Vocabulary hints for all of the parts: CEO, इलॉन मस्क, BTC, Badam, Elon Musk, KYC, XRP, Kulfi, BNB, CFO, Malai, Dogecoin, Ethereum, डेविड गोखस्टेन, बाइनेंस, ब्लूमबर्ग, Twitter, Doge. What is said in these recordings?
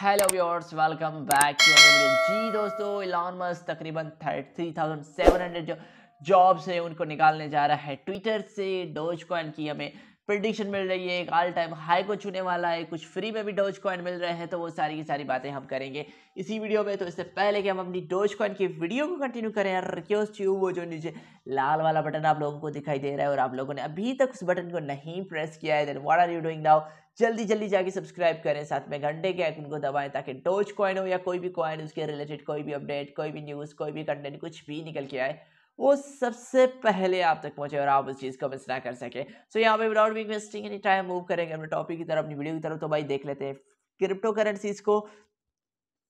Hello viewers, welcome back to our video. जी दोस्तों, इलॉन मस्क तकरीबन 33,700 जो जॉब्स हैं उनको निकालने जा रहा है ट्विटर से। डोजकॉइन की हमें प्रेडिक्शन मिल रही है, एक ऑल टाइम हाई को छूने वाला है। कुछ फ्री में भी डोजकॉइन मिल रहे हैं, तो वो सारी की सारी बातें हम करेंगे इसी वीडियो में। तो इससे पहले कि हम अपनी डोजकॉइन की वीडियो को कंटिन्यू करें, यार रिक्वेस्ट यू, वो जो नीचे लाल वाला बटन आप लोगों को दिखाई दे रहा है और आप लोगों ने अभी तक उस बटन को नहीं प्रेस किया है, then what are you doing now, जल्दी जल्दी जाके सब्सक्राइब करें, साथ में घंटे के आइकन को दबाएं ताकि डोजकॉइन हो या कोई भी कॉइन, उसके रिलेटेड कोई भी अपडेट, कोई भी न्यूज़, कोई भी कंटेंट कुछ भी निकल के आए वो सबसे पहले आप तक पहुंचे और आप उस चीज़ को मिस ना कर सके। सो यहाँ पे without being wasting any time move करेंगे अपने टॉपिक की तरफ, अपनी वीडियो की तरफ। तो भाई देख लेते हैं क्रिप्टो करेंसीज को।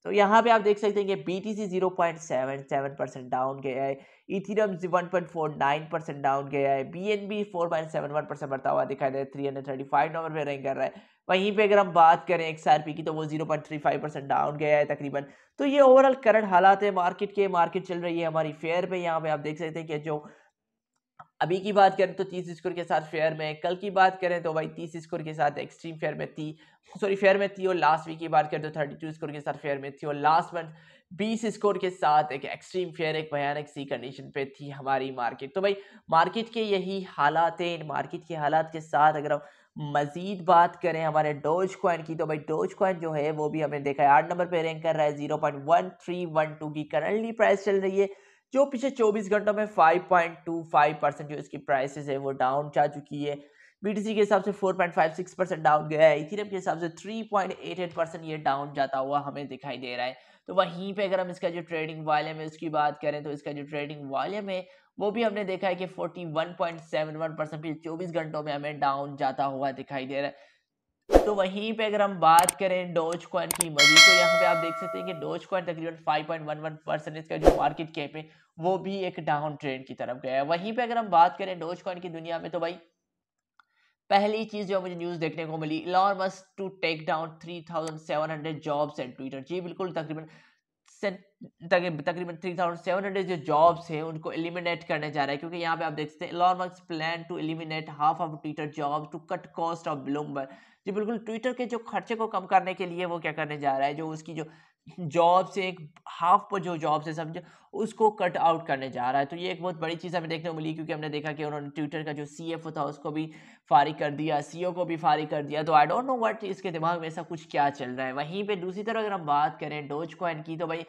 तो यहाँ पे आप देख सकते हैं कि BTC 0.77% डाउन गया है, Ethereum 1.49% डाउन गया है, BNB 4.71% बढ़ता हुआ दिखाई दे रहा है, 335 नंबर पे रैंक कर रहा है। वहीं पे अगर हम बात करें XRP की, तो वो 0.35% डाउन गया है तकरीबन। तो ये ओवरऑल करंट हालात है मार्केट के। मार्केट चल रही है हमारी फेयर पे। यहाँ पे आप देख सकते हैं कि जो अभी की बात करें तो 30 स्कोर के साथ फेयर में, कल की बात करें तो भाई 30 स्कोर के साथ एक्सट्रीम फेयर में थी, सॉरी फेयर में थी, और लास्ट वीक की बात करें तो 32 स्कोर के साथ फेयर में थी, और लास्ट मंथ 20 स्कोर के साथ एक एक्सट्रीम फेयर, एक भयानक सी कंडीशन पे थी हमारी मार्केट। तो भाई मार्केट के यही हालात हैं। इन मार्केट के हालात के साथ अगर हम मजीद बात करें हमारे डोजकॉइन की, तो भाई डोजकॉइन जो है वो भी हमने देखा है 8 नंबर पर रैंक कर रहा है, 0.1312 की करंटली प्राइस चल रही है, जो पिछले 24 घंटों में 5.25% जो इसकी प्राइसेस है वो डाउन जा चुकी है। BTC के हिसाब से 4.56% डाउन गया है, Ethereum के हिसाब से 3.88% ये डाउन जाता हुआ हमें दिखाई दे रहा है। तो वहीं पे अगर हम इसका जो ट्रेडिंग वॉल्यूम है उसकी बात करें, तो इसका जो ट्रेडिंग वॉल्यूम है वो भी हमने देखा है कि 41.71% पिछले 24 घंटों में हमें डाउन जाता हुआ दिखाई दे रहा है। तो वहीं पे अगर हम बात करें डोजकॉइन की मजीद, तो यहाँ पे आप देख सकते हैं कि डोजकॉइन तकरीबन 5.11% इसका जो मार्केट कैप है वो भी एक डाउन ट्रेंड की तरफ गया है। वहीं पे अगर हम बात करें डोजकॉइन की दुनिया में, तो भाई पहली चीज जो मुझे न्यूज देखने को मिली, इलॉन मस्क to take down 3,700 jobs and Twitter. जी बिल्कुल, तकरीबन 3,700 जो जॉब्स हैं उनको एलिमिनेट करने जा रहा है, क्योंकि यहाँ पे आप देख सकते हैं इलॉन मस्क plan to eliminate half of Twitter jobs to cut cost of ब्लूमबर्ग। जी बिल्कुल, ट्विटर के जो खर्चे को कम करने के लिए वो क्या करने जा रहा है, जो उसकी जो जॉब से एक हाफ पर जो जॉब से समझो उसको कट आउट करने जा रहा है। तो ये एक बहुत बड़ी चीज़ हमें देखने को मिली, क्योंकि हमने देखा कि उन्होंने ट्विटर का जो CFO था उसको भी फारिग कर दिया, CEO को भी फारिग कर दिया। तो आई डोंट नो व्हाट इसके दिमाग में ऐसा कुछ क्या चल रहा है। वहीं पे दूसरी तरफ अगर हम बात करें डोजकॉइन की, तो भाई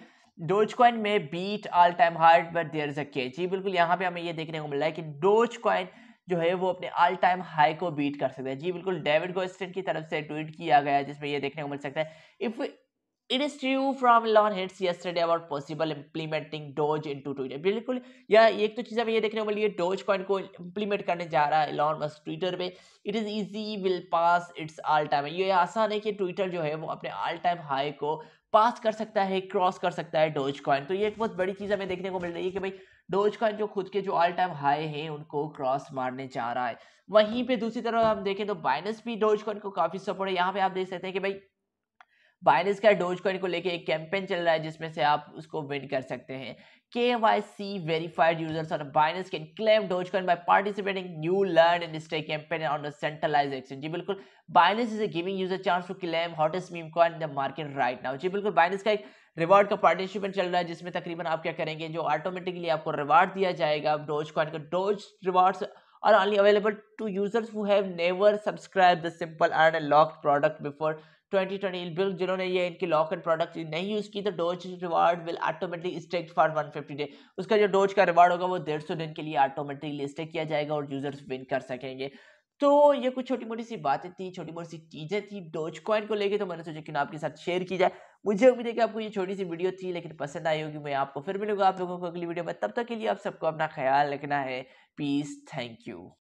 डोजकॉइन में beat all time high but there is a catch. जी बिल्कुल, यहाँ पे हमें ये देखने को मिल रहा है कि डोजकॉइन जो है वो अपने ऑल टाइम हाई को बीट कर सकता है। जी बिल्कुल, डेविड गोखस्टेन की तरफ से ट्वीट किया गया है जिसमें ये देखने को मिल सकता है, if It is true from Elon Musk yesterday about possible implementing Doge into Twitter। बिल्कुल, या एक तो चीज़ हमें ये देखने को मिली है, डोजकॉइन को इम्प्लीमेंट करने जा रहा है Elon Musk ट्विटर पे। It is easy will pass its all time. ये आसान है कि ट्विटर जो है वो अपने ऑल टाइम हाई को पास कर सकता है, क्रॉस कर सकता है डोजकॉइन। तो ये एक बहुत बड़ी चीज़ हमें देखने को मिल रही है कि भाई डोजकॉइन जो खुद के जो ऑल टाइम हाई हैं उनको क्रॉस मारने जा रहा है। वहीं पर दूसरी तरफ हम देखें तो बाइनेंस भी डोजकॉइन को काफ़ी सपोर्ट है। यहाँ पे आप देख सकते हैं कि भाई बाइनेंस का डोजकॉइन को लेके एक कैंपेन चल रहा है जिसमें से आप उसको विन कर सकते हैं। KYC verified users on बाइनेंस can claim Dogecoin by participating new learn and stay campaign on the centralised exchange. जी बिल्कुल, बाइनेंस is giving user chance to claim hottest meme coin in the market right now. जी बिल्कुल, बाइनेंस का एक reward का participant चल रहा है जिसमें तकरीबन आप क्या करेंगे, जो ऑटोमेटिकली आपको रिवार्ड दिया जाएगा डोजकॉइन का। Doge rewards are only available to users who have never subscribe the simple and locked product before 2020। बिल जिन्होंने ये इनकी लॉक एंड प्रोडक्ट नहीं यूज़ की, तो Doge reward will automatically stake for 150 day. उसका जो डोज का रिवार्ड होगा वो 150 दिन के लिए ऑटोमेटिकली स्टेक किया जाएगा और यूजर्स विन कर सकेंगे। तो ये कुछ छोटी मोटी सी बातें थी, छोटी मोटी सी चीज़ें थी डोजकॉइन को लेके, तो मैंने सोचा कि ना आपके साथ शेयर की जाए। मुझे उम्मीद है कि आपको ये छोटी सी वीडियो थी लेकिन पसंद आई होगी। मैं आपको फिर मिलूंगा आप लोगों को अगली वीडियो में, तब तक के लिए आप सबको अपना ख्याल रखना है। Peace, thank you.